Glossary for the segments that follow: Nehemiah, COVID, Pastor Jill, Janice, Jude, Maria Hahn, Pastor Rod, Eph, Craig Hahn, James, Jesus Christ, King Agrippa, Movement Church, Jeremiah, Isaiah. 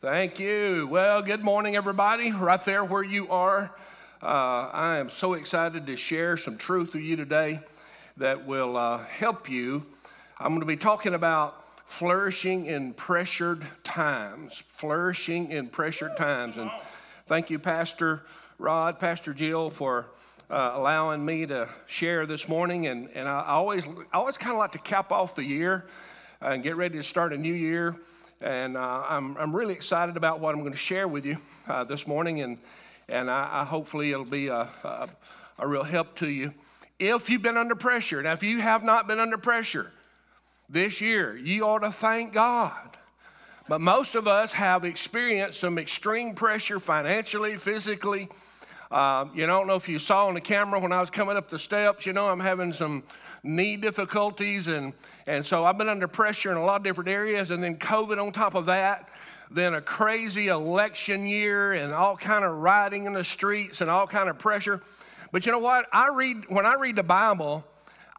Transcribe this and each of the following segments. Thank you. Well, good morning, everybody, right there where you are. I am so excited to share some truth with you today that will help you. I'm going to be talking about flourishing in pressured times, And thank you, Pastor Rod, Pastor Jill, for allowing me to share this morning. And I always kind of like to cap off the year and get ready to start a new year. And I'm really excited about what I'm going to share with you this morning, and I hopefully it'll be a real help to you. If you've been under pressure, now if you have not been under pressure this year, you ought to thank God. But most of us have experienced some extreme pressure financially, physically. You know, I don't know if you saw on the camera when I was coming up the steps, you know, I'm having some knee difficulties. And so I've been under pressure in a lot of different areas. And then COVID on top of that, then a crazy election year and all kind of rioting in the streets and all kind of pressure. But you know what? When I read the Bible,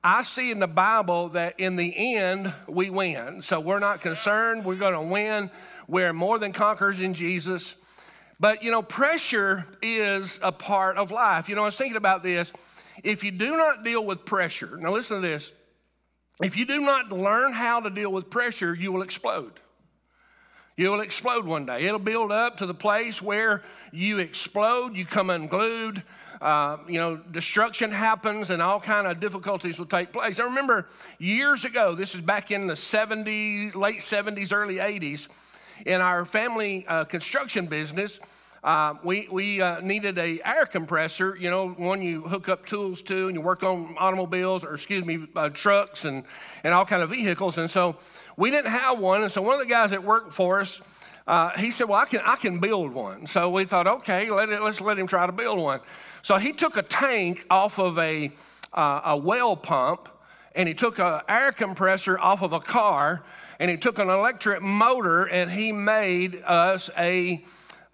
I see in the Bible that in the end, we win. So we're not concerned. We're going to win. We're more than conquerors in Jesus. But, you know, pressure is a part of life. You know, I was thinking about this. If you do not deal with pressure, now listen to this. If you do not learn how to deal with pressure, you will explode. You will explode one day. It'll build up to the place where you explode, you come unglued, you know, destruction happens, and all kind of difficulties will take place. I remember years ago, this is back in the 70s, late 70s, early 80s, in our family construction business, we needed an air compressor, you know, one you hook up tools to and you work on automobiles or, trucks and all kind of vehicles. And so we didn't have one. And so one of the guys that worked for us, he said, well, I can build one. So we thought, okay, let's let him try to build one. So he took a tank off of a well pump, and he took an air compressor off of a car, and he took an electric motor, and he made us a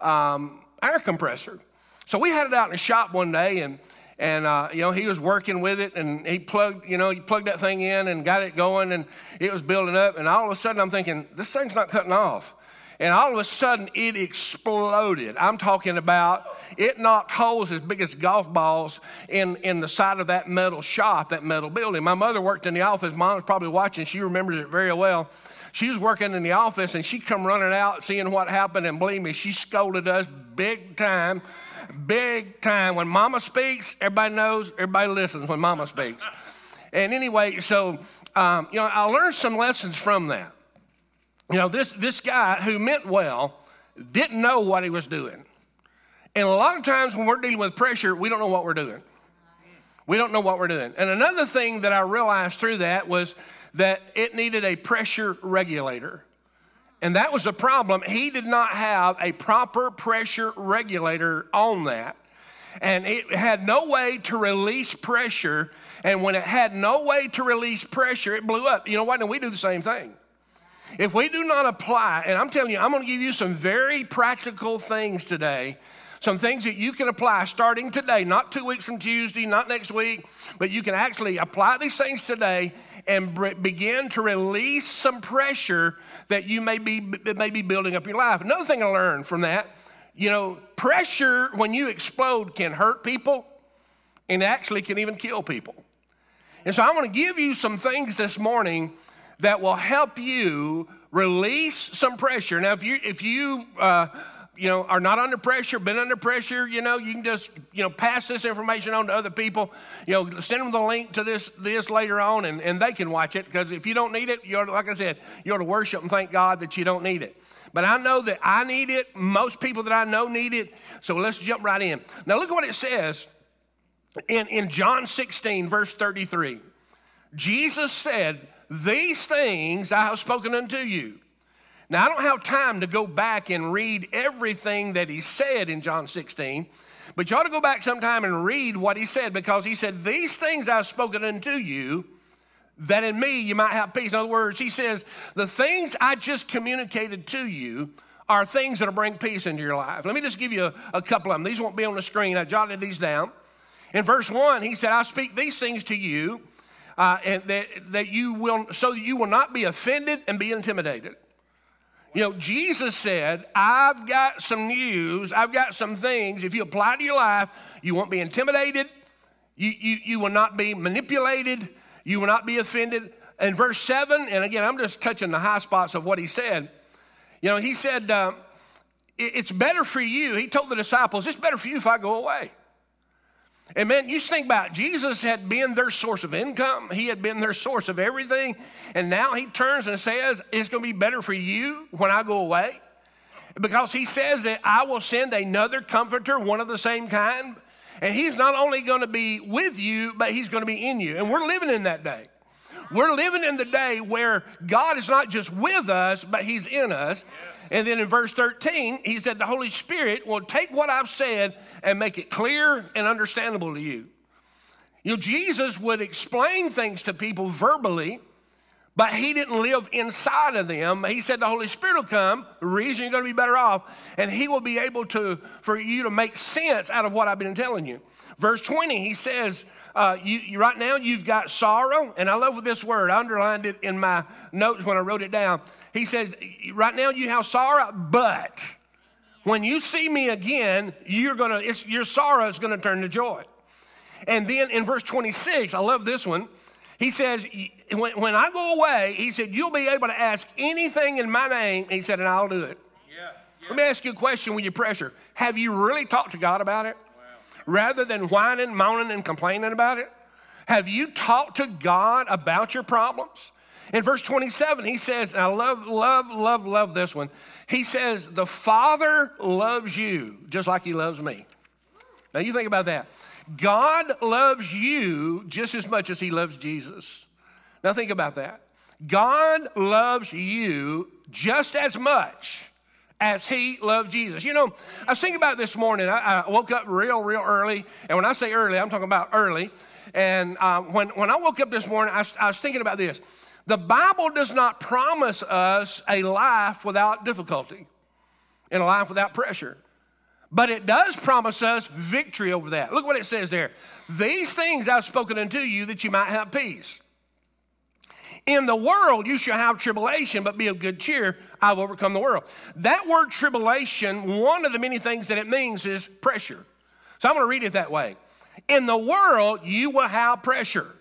air compressor. So we had it out in the shop one day, and you know, he was working with it, and he plugged that thing in and got it going, and it was building up. And all of a sudden, I'm thinking, this thing's not cutting off. And all of a sudden, it exploded. I'm talking about it knocked holes as big as golf balls in the side of that metal shop, that metal building. My mother worked in the office. Mom was probably watching. She remembers it very well. She was working in the office, and she come running out, seeing what happened, and believe me, she scolded us big time, big time. When Mama speaks, everybody knows, everybody listens when Mama speaks. And anyway, so, you know, I learned some lessons from that. You know, this guy who meant well didn't know what he was doing. And a lot of times when we're dealing with pressure, we don't know what we're doing. We don't know what we're doing. And another thing that I realized through that was that it needed a pressure regulator. And that was a problem. He did not have a proper pressure regulator on that. And it had no way to release pressure. And when it had no way to release pressure, it blew up. You know what? And we do the same thing. If we do not apply, and I'm telling you, I'm going to give you some very practical things today, some things that you can apply starting today, not 2 weeks from Tuesday, not next week, but you can actually apply these things today and begin to release some pressure that you may be building up your life. Another thing I learned from that, you know, pressure when you explode can hurt people and actually can even kill people. And so I want to give you some things this morning that will help you release some pressure. Now, if you are not under pressure, been under pressure, you know, you can just, you know, pass this information on to other people. You know, send them the link to this later on, and they can watch it, because if you don't need it, you ought to, like I said, you ought to worship and thank God that you don't need it. But I know that I need it. Most people that I know need it. So let's jump right in. Now, look at what it says in John 16, verse 33. Jesus said, "These things I have spoken unto you." Now, I don't have time to go back and read everything that he said in John 16, but you ought to go back sometime and read what he said, because he said, "These things I have spoken unto you, that in me you might have peace." In other words, he says, the things I just communicated to you are things that will bring peace into your life. Let me just give you a couple of them. These won't be on the screen. I jotted these down. In verse 1, he said, "I speak these things to you, and that you will, so that you will not be offended and be intimidated." You know, Jesus said, I've got some news, I've got some things. If you apply to your life, you won't be intimidated, you will not be manipulated, you will not be offended. In verse 7, and again, I'm just touching the high spots of what he said. You know, he said, it's better for you. He told the disciples, it's better for you if I go away. And man, you think about it. Jesus had been their source of income. He had been their source of everything. And now he turns and says, it's going to be better for you when I go away. Because he says that I will send another comforter, one of the same kind. And he's not only going to be with you, but he's going to be in you. And we're living in that day. We're living in the day where God is not just with us, but he's in us. Yes. And then in verse 13, he said, the Holy Spirit will take what I've said and make it clear and understandable to you. You know, Jesus would explain things to people verbally, but he didn't live inside of them. He said the Holy Spirit will come, the reason you're going to be better off, and he will be able to, for you to make sense out of what I've been telling you. Verse 20, he says, right now you've got sorrow, and I love this word. I underlined it in my notes when I wrote it down. He says, right now you have sorrow, but when you see me again, your sorrow is going to turn to joy. And then in verse 26, I love this one. He says, when I go away, he said, you'll be able to ask anything in my name. He said, and I'll do it. Yeah, yeah. Let me ask you a question with your pressure. Have you really talked to God about it? Wow. Rather than whining, moaning, and complaining about it? Have you talked to God about your problems? In verse 27, he says, and I love this one. He says, the Father loves you just like he loves me. Now you think about that. God loves you just as much as he loves Jesus. Now think about that. God loves you just as much as he loved Jesus. You know, I was thinking about it this morning. I woke up real early. And when I say early, I'm talking about early. And when I woke up this morning, I was thinking about this. The Bible does not promise us a life without difficulty and a life without pressure. But it does promise us victory over that. Look what it says there. These things I've spoken unto you that you might have peace. In the world you shall have tribulation, but be of good cheer. I've overcome the world. That word tribulation, one of the many things that it means is pressure. So I'm going to read it that way. In the world you will have pressure,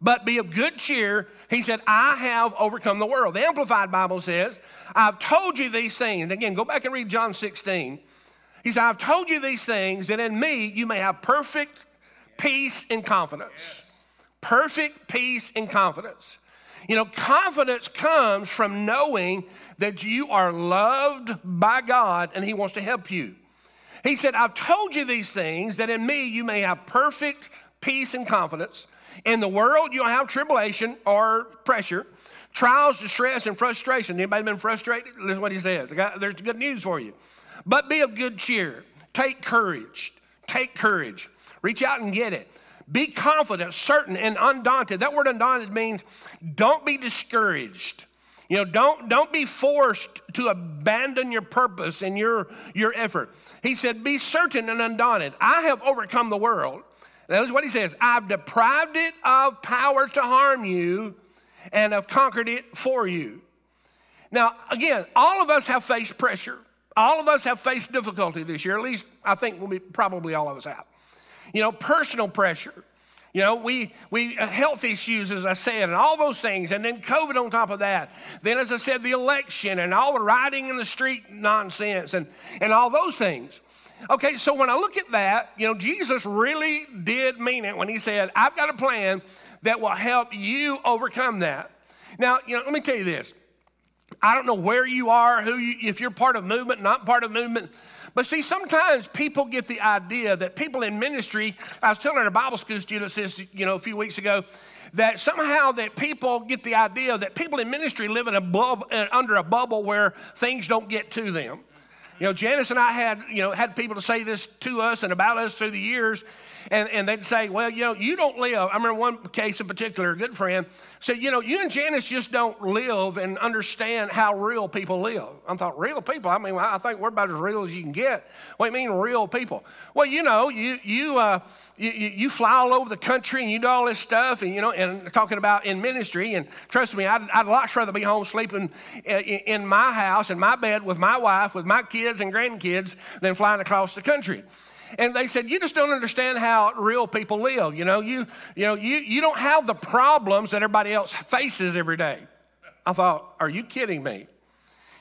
but be of good cheer. He said, I have overcome the world. The Amplified Bible says, I've told you these things. And again, go back and read John 16. He said, I've told you these things that in me you may have perfect peace and confidence. Yes. Perfect peace and confidence. You know, confidence comes from knowing that you are loved by God and he wants to help you. He said, I've told you these things that in me you may have perfect peace and confidence. In the world you'll have tribulation or pressure, trials, distress, and frustration. Anybody been frustrated? Listen to what he says. There's good news for you. But be of good cheer. Take courage. Take courage. Reach out and get it. Be confident, certain, and undaunted. That word undaunted means don't be discouraged. You know, don't be forced to abandon your purpose and your effort. He said, be certain and undaunted. I have overcome the world. And that is what he says. I've deprived it of power to harm you, and I've conquered it for you. Now, again, all of us have faced pressure. All of us have faced difficulty this year. At least I think we probably all of us have. You know, personal pressure. You know, we health issues, as I said, and all those things. And then COVID on top of that. Then, as I said, the election and all the rioting in the street nonsense and all those things. Okay, so when I look at that, you know, Jesus really did mean it when he said, I've got a plan that will help you overcome that. Now, you know, let me tell you this. I don't know where you are, if you're part of movement, not part of movement. But see, sometimes people get the idea that people in ministry, I was telling our Bible school students this, you know, a few weeks ago, that somehow that people get the idea that people in ministry live in under a bubble where things don't get to them. You know, Janice and I had people to say this to us and about us through the years, and they'd say, well, you know, you don't live. I remember one case in particular, a good friend said, you know, you and Janice just don't live and understand how real people live. I thought, real people? I mean, I think we're about as real as you can get. What do you mean, real people? Well, you know, you fly all over the country and you do all this stuff, and, you know, and talking about in ministry, and trust me, I'd a lot rather be home sleeping in my house, in my bed, with my wife, with my kids, and grandkids than flying across the country. And they said, you just don't understand how real people live. You know, you don't have the problems that everybody else faces every day. I thought, are you kidding me?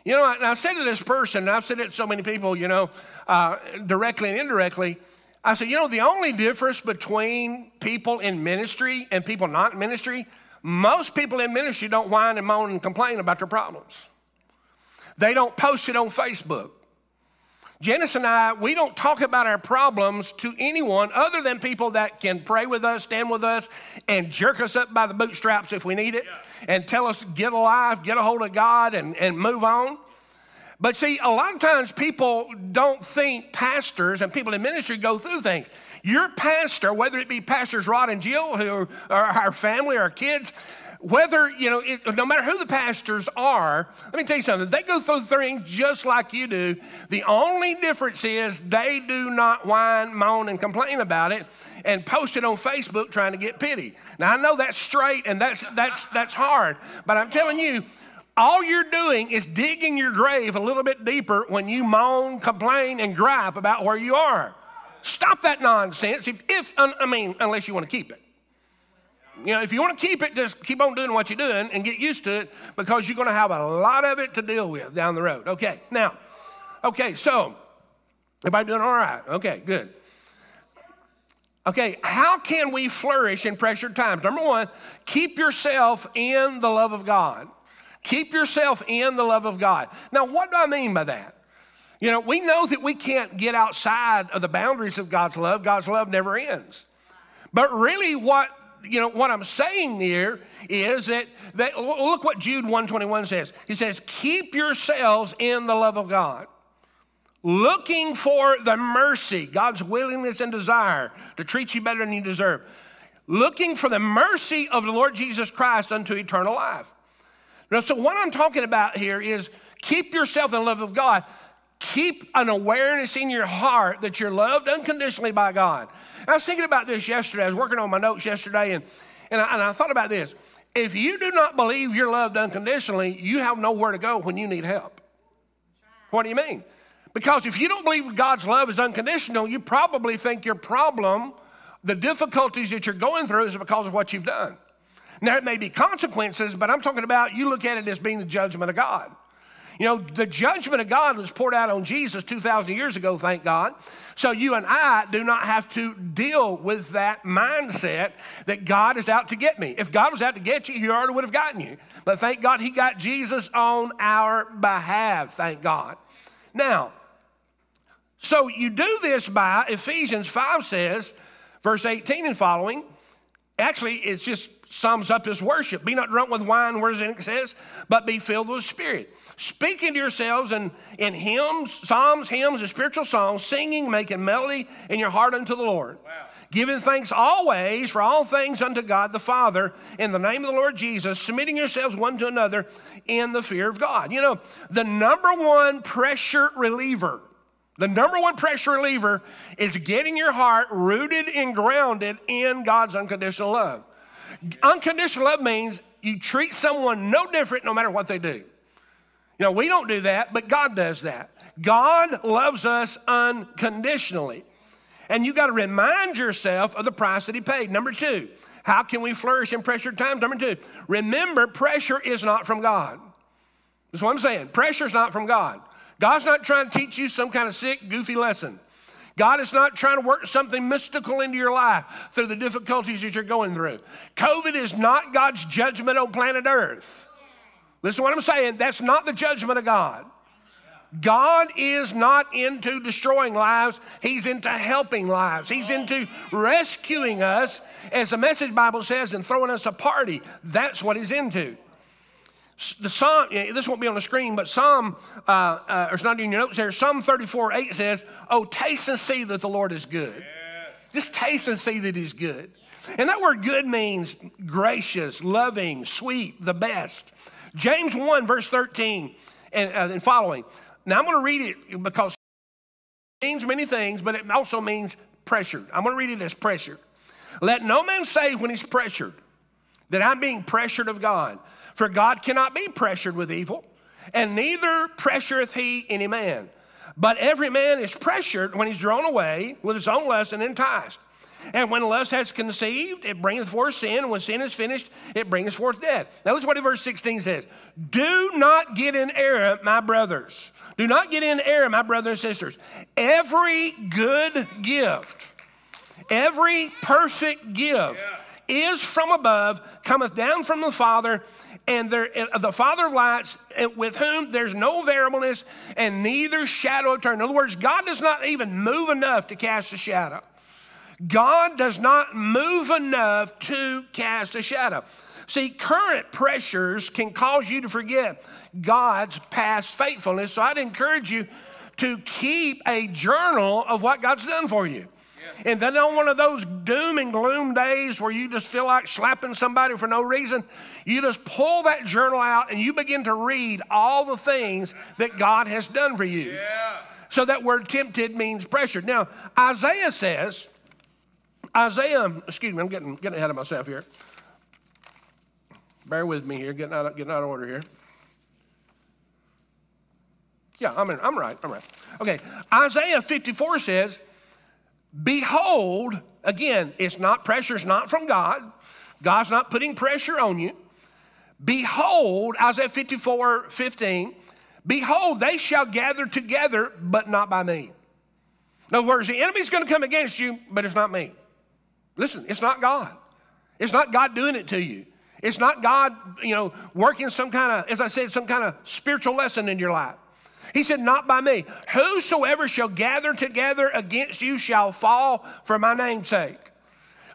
You know, and I said to this person, and I've said it to so many people, you know, directly and indirectly, I said, you know, the only difference between people in ministry and people not in ministry, most people in ministry don't whine and moan and complain about their problems. They don't post it on Facebook. Janice and I, we don't talk about our problems to anyone other than people that can pray with us, stand with us, and jerk us up by the bootstraps if we need it, and tell us, get alive, get a hold of God, and move on. But see, a lot of times people don't think pastors and people in ministry go through things. Your pastor, whether it be Pastors Rod and Jill, who are our family, our kids, whether, you know, no matter who the pastors are, let me tell you something. They go through things just like you do. The only difference is they do not whine, moan, and complain about it and post it on Facebook trying to get pity. Now, I know that's straight and that's hard, but I'm telling you, all you're doing is digging your grave a little bit deeper when you moan, complain, and gripe about where you are. Stop that nonsense, unless you want to keep it. You know, if you want to keep it, just keep on doing what you're doing and get used to it, because you're going to have a lot of it to deal with down the road. Okay, now, okay, so everybody doing all right? Okay, good. Okay, how can we flourish in pressured times? Number one, keep yourself in the love of God. Keep yourself in the love of God. Now, what do I mean by that? You know, we know that we can't get outside of the boundaries of God's love. God's love never ends. But really what, you know, what I'm saying there is that look what Jude 1:21 says. He says, keep yourselves in the love of God, looking for the mercy, God's willingness and desire to treat you better than you deserve, looking for the mercy of the Lord Jesus Christ unto eternal life. Now, so what I'm talking about here is keep yourself in the love of God. Keep an awareness in your heart that you're loved unconditionally by God. And I was thinking about this yesterday. I was working on my notes yesterday, and I thought about this. If you do not believe you're loved unconditionally, you have nowhere to go when you need help. What do you mean? Because if you don't believe God's love is unconditional, you probably think your problem, the difficulties that you're going through, is because of what you've done. Now, it may be consequences, but I'm talking about you look at it as being the judgment of God. You know, the judgment of God was poured out on Jesus 2,000 years ago, thank God. So you and I do not have to deal with that mindset that God is out to get me. If God was out to get you, he already would have gotten you. But thank God he got Jesus on our behalf, thank God. Now, so you do this by, Ephesians 5 says, verse 18 and following, actually, it just sums up his worship. Be not drunk with wine, whereas in excess, but be filled with Spirit. Speaking to yourselves in hymns, psalms, hymns, and spiritual songs, singing, making melody in your heart unto the Lord. Wow. Giving thanks always for all things unto God the Father in the name of the Lord Jesus, submitting yourselves one to another in the fear of God. You know, the number one pressure reliever, the number one pressure reliever is getting your heart rooted and grounded in God's unconditional love. Unconditional love means you treat someone no different no matter what they do. You know, we don't do that, but God does that. God loves us unconditionally. And you got to remind yourself of the price that he paid. Number two, how can we flourish in pressured times? Number two, remember, pressure is not from God. That's what I'm saying. Pressure is not from God. God's not trying to teach you some kind of sick, goofy lesson. God is not trying to work something mystical into your life through the difficulties that you're going through. COVID is not God's judgment on planet Earth. Listen to what I'm saying. That's not the judgment of God. God is not into destroying lives. He's into helping lives. He's into rescuing us, as the Message Bible says, and throwing us a party. That's what he's into. The Psalm, this won't be on the screen, but Psalm, or it's not in your notes there, Psalm 34:8 says, oh, taste and see that the Lord is good. Yes. Just taste and see that he's good. And that word good means gracious, loving, sweet, the best. James 1, verse 13 and following. Now, I'm going to read it because it means many things, but it also means pressured. I'm going to read it as pressured. Let no man say when he's pressured that I'm being pressured of God. For God cannot be pressured with evil, and neither pressureth he any man. But every man is pressured when he's drawn away with his own lust and enticed. And when lust has conceived, it bringeth forth sin. And when sin is finished, it bringeth forth death. Now, that's what verse 16 says. Do not get in error, my brothers. Do not get in error, my brothers and sisters. Every good gift, every perfect gift, yeah, is from above, cometh down from the Father, and the Father of lights, with whom there's no variableness and neither shadow of turning. In other words, God does not even move enough to cast a shadow. God does not move enough to cast a shadow. See, current pressures can cause you to forget God's past faithfulness. So I'd encourage you to keep a journal of what God's done for you. And then on one of those doom and gloom days where you just feel like slapping somebody for no reason, you just pull that journal out and you begin to read all the things that God has done for you. Yeah. So that word tempted means pressured. Now, Isaiah says, excuse me, I'm getting ahead of myself here. Bear with me here, getting out of order here. Yeah, I'm right. Okay, Isaiah 54 says, behold, again, it's not pressure, it's not from God. God's not putting pressure on you. Behold, Isaiah 54:15, behold, they shall gather together, but not by me. In other words, the enemy's going to come against you, but it's not me. Listen, it's not God. It's not God doing it to you. It's not God, you know, working some kind of, as I said, some kind of spiritual lesson in your life. He said, not by me. Whosoever shall gather together against you shall fall for my name's sake.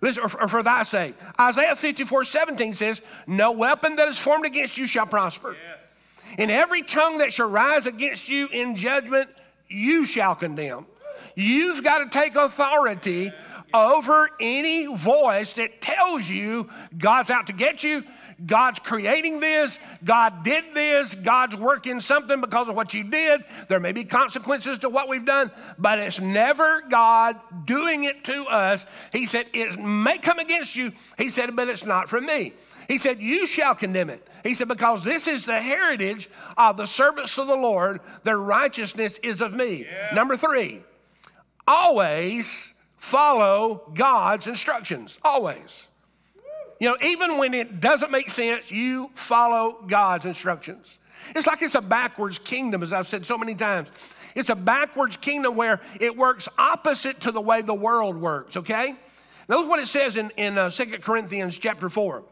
Listen, or for thy sake. Isaiah 54:17 says, no weapon that is formed against you shall prosper. Yes. And every tongue that shall rise against you in judgment, you shall condemn. You've got to take authority over any voice that tells you God's out to get you, God's creating this, God did this, God's working something because of what you did. There may be consequences to what we've done, but it's never God doing it to us. He said, it may come against you. He said, but it's not from me. He said, you shall condemn it. He said, because this is the heritage of the servants of the Lord. Their righteousness is of me. Yeah. Number three, always follow God's instructions, always. You know, even when it doesn't make sense, you follow God's instructions. It's like it's a backwards kingdom, as I've said so many times. It's a backwards kingdom where it works opposite to the way the world works, okay? Notice what it says in 2 Corinthians chapter 4.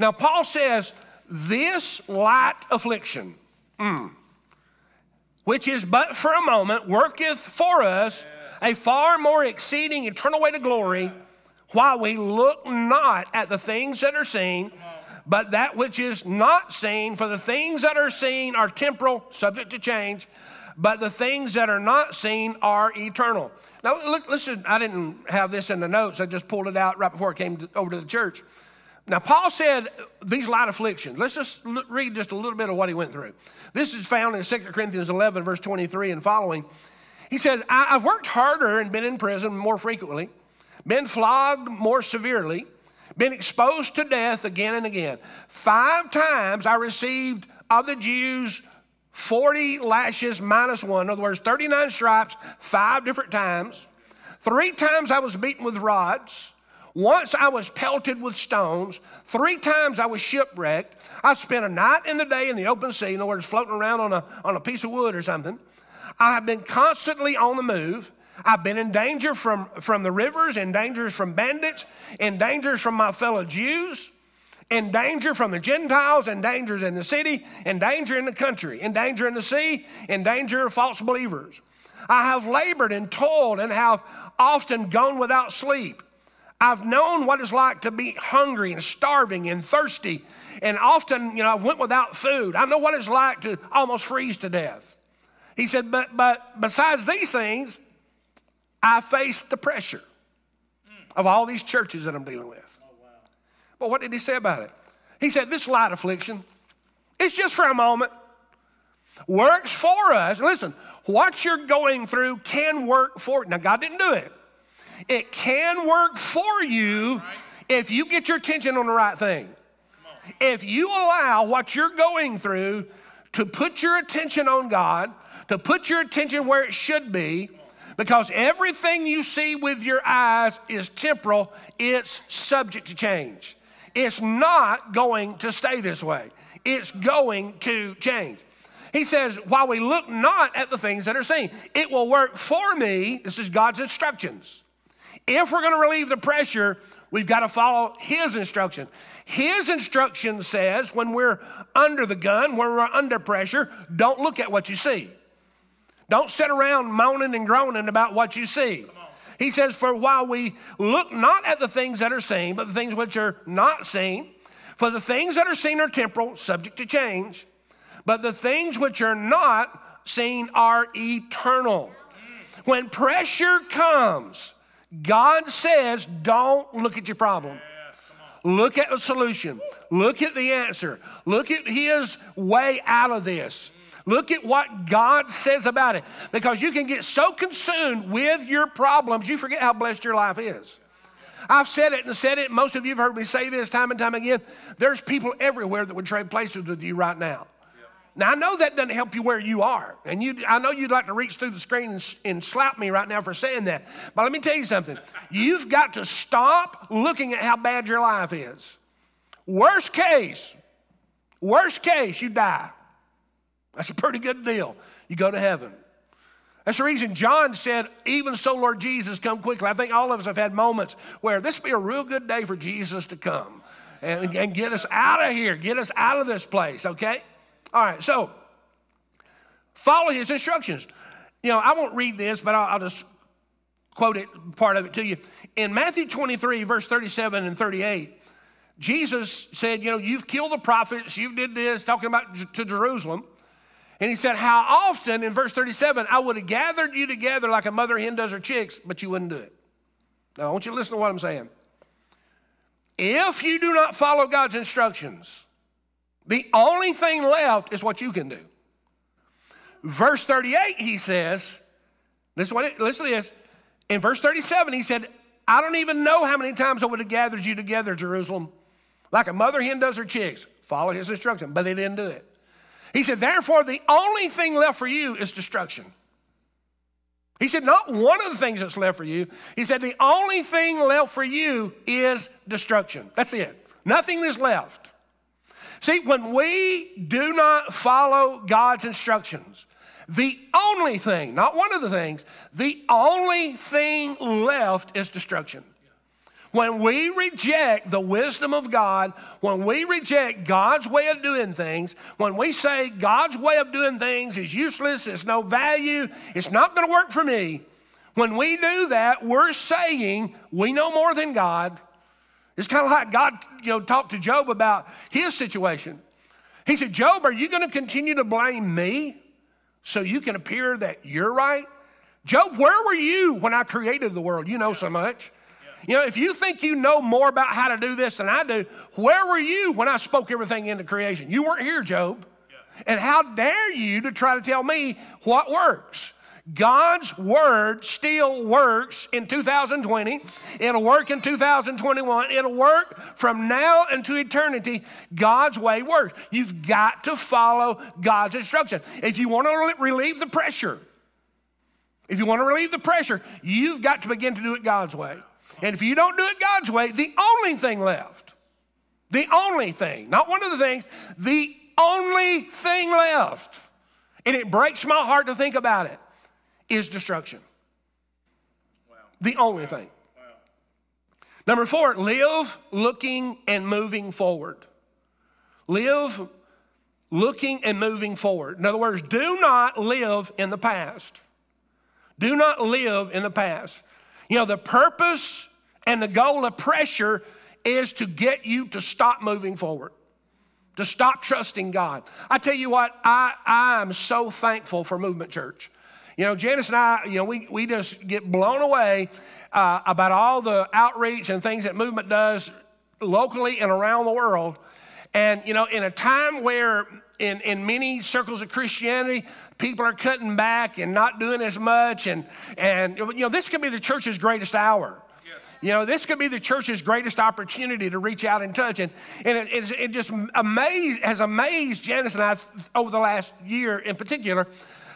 Now, Paul says, this light affliction, which is but for a moment, worketh for us a far more exceeding eternal weight of glory, while we look not at the things that are seen, but that which is not seen. For the things that are seen are temporal, subject to change, but the things that are not seen are eternal. Now, look, listen, I didn't have this in the notes. I just pulled it out right before I came over to the church. Now, Paul said these light afflictions. Let's just read just a little bit of what he went through. This is found in 2 Corinthians 11, verse 23 and following. He said, I've worked harder and been in prison more frequently, been flogged more severely, been exposed to death again and again. 5 times I received of the Jews 40 lashes minus one. In other words, 39 stripes, 5 different times. 3 times I was beaten with rods. Once I was pelted with stones. 3 times I was shipwrecked. I spent a night and the day in the open sea. In other words, floating around on a piece of wood or something. I have been constantly on the move. I've been in danger from the rivers, in danger from bandits, in danger from my fellow Jews, in danger from the Gentiles, in danger in the city, in danger in the country, in danger in the sea, in danger of false believers. I have labored and toiled and have often gone without sleep. I've known what it's like to be hungry and starving and thirsty. And often, you know, I've went without food. I know what it's like to almost freeze to death. He said, but besides these things, I face the pressure of all these churches that I'm dealing with. Oh, wow. But what did he say about it? He said, this light affliction, it's just for a moment, works for us. Listen, what you're going through can work for it. Now, God didn't do it. It can work for you if you get your attention on the right thing. If you allow what you're going through to put your attention on God, to put your attention where it should be, because everything you see with your eyes is temporal, it's subject to change. It's not going to stay this way. It's going to change. He says, while we look not at the things that are seen, it will work for me. This is God's instructions. If we're going to relieve the pressure, we've got to follow his instruction. His instruction says when we're under the gun, when we're under pressure, don't look at what you see. Don't sit around moaning and groaning about what you see. He says, for while we look not at the things that are seen, but the things which are not seen, for the things that are seen are temporal, subject to change, but the things which are not seen are eternal. When pressure comes, God says, don't look at your problem. Look at the solution. Look at the answer. Look at his way out of this. Look at what God says about it. Because you can get so consumed with your problems, you forget how blessed your life is. I've said it. Most of you have heard me say this time and time again. There's people everywhere that would trade places with you right now. Now, I know that doesn't help you where you are, and I know you'd like to reach through the screen and slap me right now for saying that, but let me tell you something. You've got to stop looking at how bad your life is. Worst case, you die. That's a pretty good deal. You go to heaven. That's the reason John said, even so, Lord Jesus, come quickly. I think all of us have had moments where this would be a real good day for Jesus to come and get us out of here, get us out of this place, okay? All right, so follow his instructions. You know, I won't read this, but I'll just quote it, part of it to you. In Matthew 23, verse 37 and 38, Jesus said, you know, you've killed the prophets, you did this, talking about to Jerusalem. And he said, how often, in verse 37, I would have gathered you together like a mother hen does her chicks, but you wouldn't do it. Now, I want you to listen to what I'm saying. If you do not follow God's instructions, the only thing left is what you can do. Verse 38, he says, listen to this. In verse 37, he said, I don't even know how many times I would have gathered you together, Jerusalem, like a mother hen does her chicks. Follow his instruction, but they didn't do it. He said, therefore, the only thing left for you is destruction. He said, not one of the things that's left for you. He said, the only thing left for you is destruction. That's it. Nothing is left. See, when we do not follow God's instructions, the only thing, not one of the things, the only thing left is destruction. When we reject the wisdom of God, when we reject God's way of doing things, when we say God's way of doing things is useless, it's no value, it's not going to work for me, when we do that, we're saying we know more than God. It's kind of like God, you know, talked to Job about his situation. He said, Job, are you going to continue to blame me so you can appear that you're right? Job, where were you when I created the world? You know so much. You know, if you think you know more about how to do this than I do, where were you when I spoke everything into creation? You weren't here, Job. And how dare you to try to tell me what works? God's word still works in 2020. It'll work in 2021. It'll work from now into eternity. God's way works. You've got to follow God's instruction. If you want to relieve the pressure, you've got to begin to do it God's way. And if you don't do it God's way, the only thing left, the only thing, not one of the things, the only thing left, and it breaks my heart to think about it, is destruction. Wow. The only thing. Wow. Number four, live looking and moving forward. Live looking and moving forward. In other words, do not live in the past. Do not live in the past. You know, the purpose And the goal of pressure is to get you to stop moving forward, to stop trusting God. I tell you what, I am so thankful for Movement Church. You know, Janice and I, you know, we just get blown away about all the outreach and things that Movement does locally and around the world. And, you know, in a time where in many circles of Christianity, people are cutting back and not doing as much. And you know, this could be the church's greatest hour. You know, this could be the church's greatest opportunity to reach out and touch. And it just has amazed Janice and I over the last year in particular,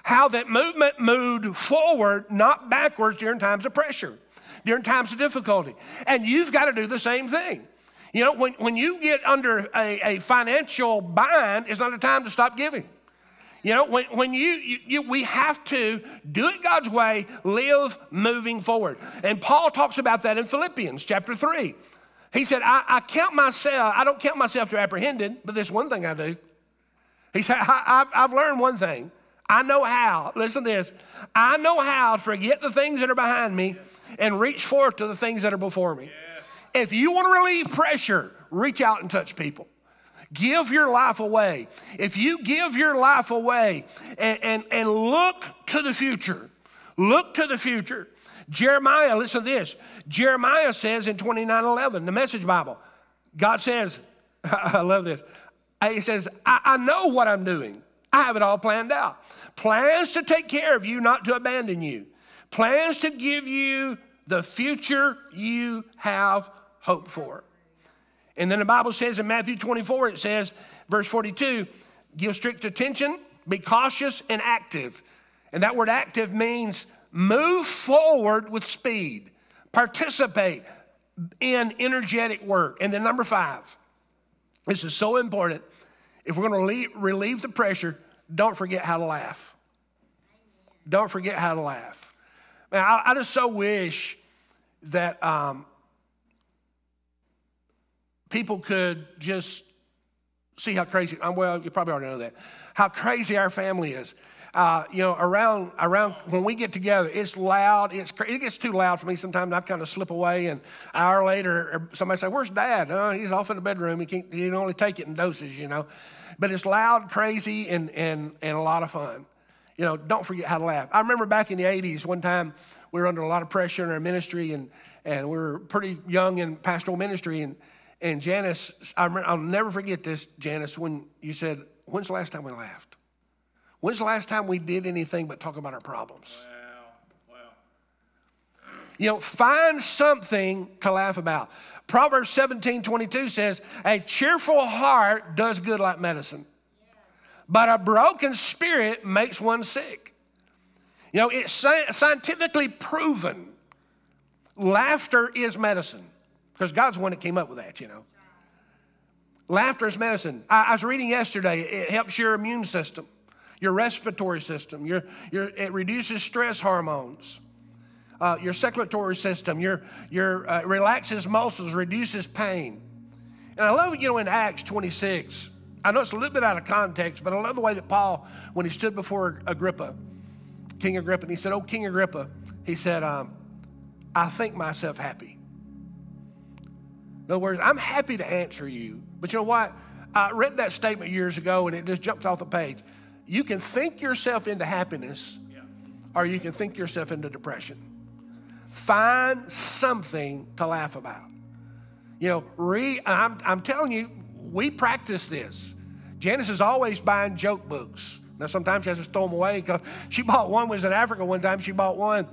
how that movement moved forward, not backwards, during times of pressure, during times of difficulty. And you've got to do the same thing. You know, when you get under a financial bind, it's not a time to stop giving. You know, we have to do it God's way, live moving forward. And Paul talks about that in Philippians chapter 3. He said, I don't count myself to apprehended, but there's one thing I do. He said, I've learned one thing. I know how, listen to this, I know how to forget the things that are behind me and reach forth to the things that are before me. Yes. If you want to relieve pressure, reach out and touch people. Give your life away. If you give your life away and look to the future, look to the future. Jeremiah, listen to this. Jeremiah says in 29:11, the Message Bible, God says, I love this. He says, I know what I'm doing. I have it all planned out. Plans to take care of you, not to abandon you. Plans to give you the future you have hoped for. And then the Bible says in Matthew 24, it says, verse 42, give strict attention, be cautious and active. And that word active means move forward with speed, participate in energetic work. And then number 5, this is so important. If we're going to relieve the pressure, don't forget how to laugh. Don't forget how to laugh. Man, I just so wish that people could just see how crazy, well, you probably already know that, how crazy our family is. You know, around when we get together, it's loud. It gets too loud for me sometimes. I kind of slip away, and an hour later, somebody say, "Where's Dad?" Oh, he's off in the bedroom. He can only take it in doses, you know. But it's loud, crazy, and a lot of fun. You know, don't forget how to laugh. I remember back in the '80s, one time we were under a lot of pressure in our ministry, and we were pretty young in pastoral ministry, and Janice, I'll never forget this, Janice, when you said, "When's the last time we laughed? When's the last time we did anything but talk about our problems?" Wow. Wow. You know, find something to laugh about. Proverbs 17:22 says, a cheerful heart does good like medicine, but a broken spirit makes one sick. You know, it's scientifically proven. Laughter is medicine, because God's the one that came up with that, you know. Laughter is medicine. I was reading yesterday, it helps your immune system, your respiratory system, it reduces stress hormones, your circulatory system, your relaxes muscles, reduces pain. And I love, you know, in Acts 26, I know it's a little bit out of context, but I love the way that Paul, when he stood before Agrippa, King Agrippa, and he said, "Oh, King Agrippa," he said, "I think myself happy." In other words, I'm happy to answer you, but you know what? I read that statement years ago, and it just jumped off the page. You can think yourself into happiness, or you can think yourself into depression. Find something to laugh about. You know, I'm telling you, we practice this. Janice is always buying joke books. Now, sometimes she has to throw them away, because she bought one, was in Africa one time, she bought one,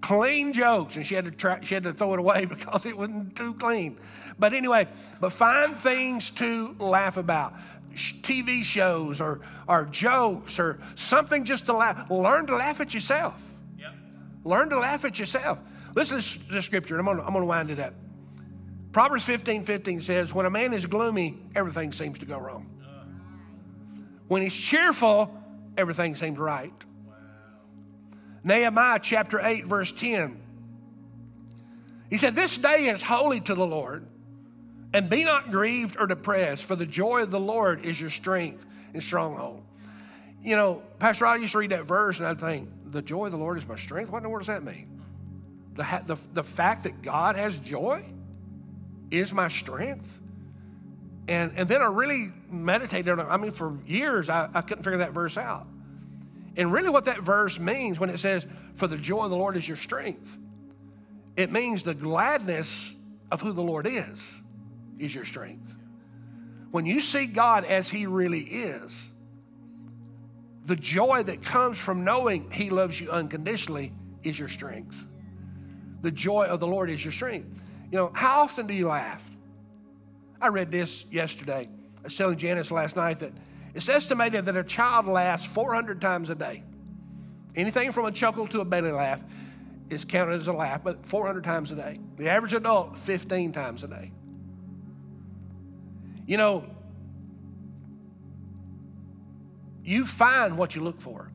clean jokes, and she had to throw it away because it wasn't too clean. But anyway, but find things to laugh about. TV shows or jokes or something just to laugh. Learn to laugh at yourself. Yep. Learn to laugh at yourself. Listen to this scripture, and I'm going to wind it up. Proverbs 15:15 says, when a man is gloomy, everything seems to go wrong. When he's cheerful, everything seems right. Wow. Nehemiah chapter 8, verse 10. He said, this day is holy to the Lord. And be not grieved or depressed, for the joy of the Lord is your strength and stronghold. You know, Pastor Rod, I used to read that verse, and I'd think, the joy of the Lord is my strength? What in the world does that mean? The fact that God has joy is my strength. And then I really meditated on it. I mean, for years, I couldn't figure that verse out. And really what that verse means when it says, for the joy of the Lord is your strength, it means the gladness of who the Lord is your strength. When you see God as he really is, the joy that comes from knowing he loves you unconditionally is your strength. The joy of the Lord is your strength. You know, how often do you laugh? I read this yesterday. I was telling Janice last night that it's estimated that a child laughs 400 times a day. Anything from a chuckle to a belly laugh is counted as a laugh, but 400 times a day. The average adult, 15 times a day. You know, you find what you look for.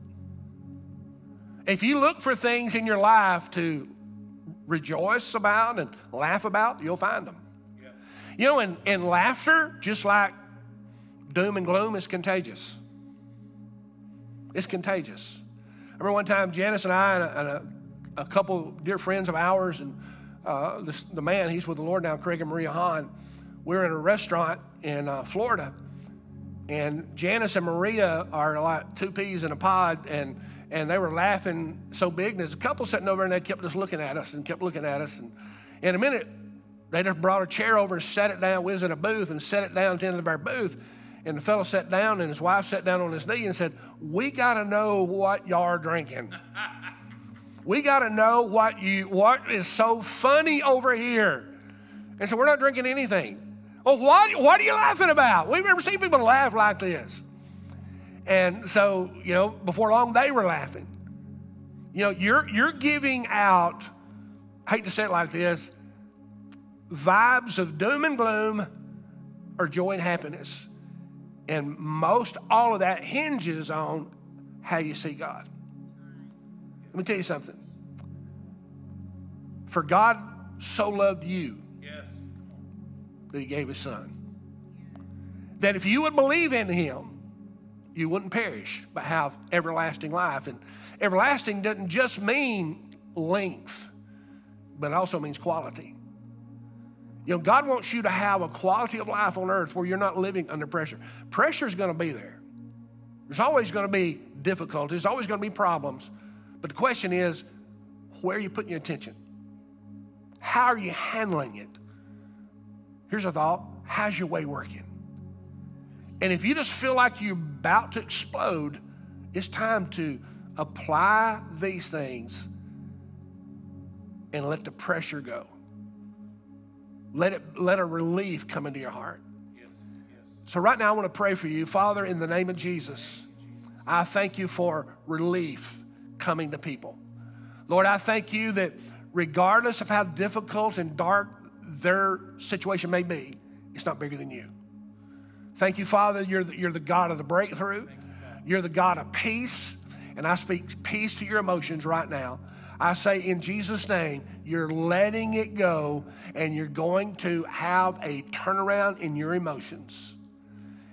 If you look for things in your life to rejoice about and laugh about, you'll find them. You know, and laughter, just like doom and gloom, is contagious. It's contagious. I remember one time Janice and I and a couple dear friends of ours, and the man, he's with the Lord now, Craig and Maria Hahn, we were in a restaurant in Florida, and Janice and Maria are like two peas in a pod, and they were laughing so big, and there's a couple sitting over, and they kept just looking at us and kept looking at us, and in a minute, they just brought a chair over and sat it down. We was in a booth and set it down at the end of our booth. And the fellow sat down and his wife sat down on his knee and said, we got to know what y'all are drinking. We got to know what is so funny over here. And so we're not drinking anything. Well, what are you laughing about? We've never seen people laugh like this. And so, you know, before long, they were laughing. You know, you're giving out, I hate to say it like this, vibes of doom and gloom or joy and happiness. And most all of that hinges on how you see God. Let me tell you something. For God so loved you that he gave his son. That if you would believe in him, you wouldn't perish but have everlasting life. And everlasting doesn't just mean length, but it also means quality. You know, God wants you to have a quality of life on earth where you're not living under pressure. Pressure's going to be there. There's always going to be difficulties. There's always going to be problems. But the question is, where are you putting your attention? How are you handling it? Here's a thought. How's your way working? And if you just feel like you're about to explode, it's time to apply these things and let the pressure go. Let a relief come into your heart. Yes, yes. So right now I want to pray for you. Father, in the name of Jesus, I thank you for relief coming to people. Lord, I thank you that regardless of how difficult and dark their situation may be, it's not bigger than you. Thank you, Father, you're the God of the breakthrough. You're the God of peace. And I speak peace to your emotions right now. I say in Jesus' name, you're letting it go and you're going to have a turnaround in your emotions.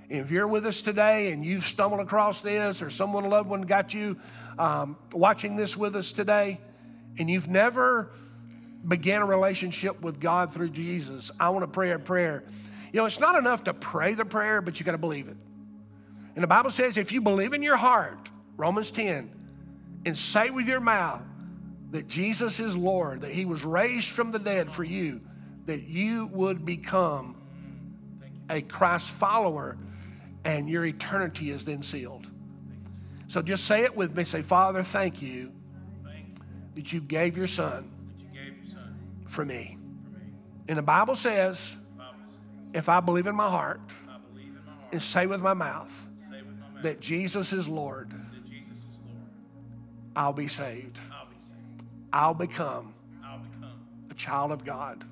And if you're with us today and you've stumbled across this or someone loved one got you watching this with us today and you've never began a relationship with God through Jesus, I want to pray a prayer. You know, it's not enough to pray the prayer, but you got to believe it. And the Bible says if you believe in your heart, Romans 10, and say with your mouth, that Jesus is Lord, that he was raised from the dead for you, that you would become a Christ follower and your eternity is then sealed. So just say it with me. Say, Father, thank you that you gave your son for me. And the Bible says, if I believe in my heart and say with my mouth that Jesus is Lord, I'll be saved. I'll become a child of God,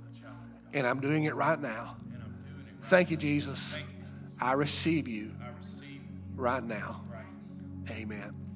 and I'm doing it right now. Thank you, Jesus. I receive you right now. Amen.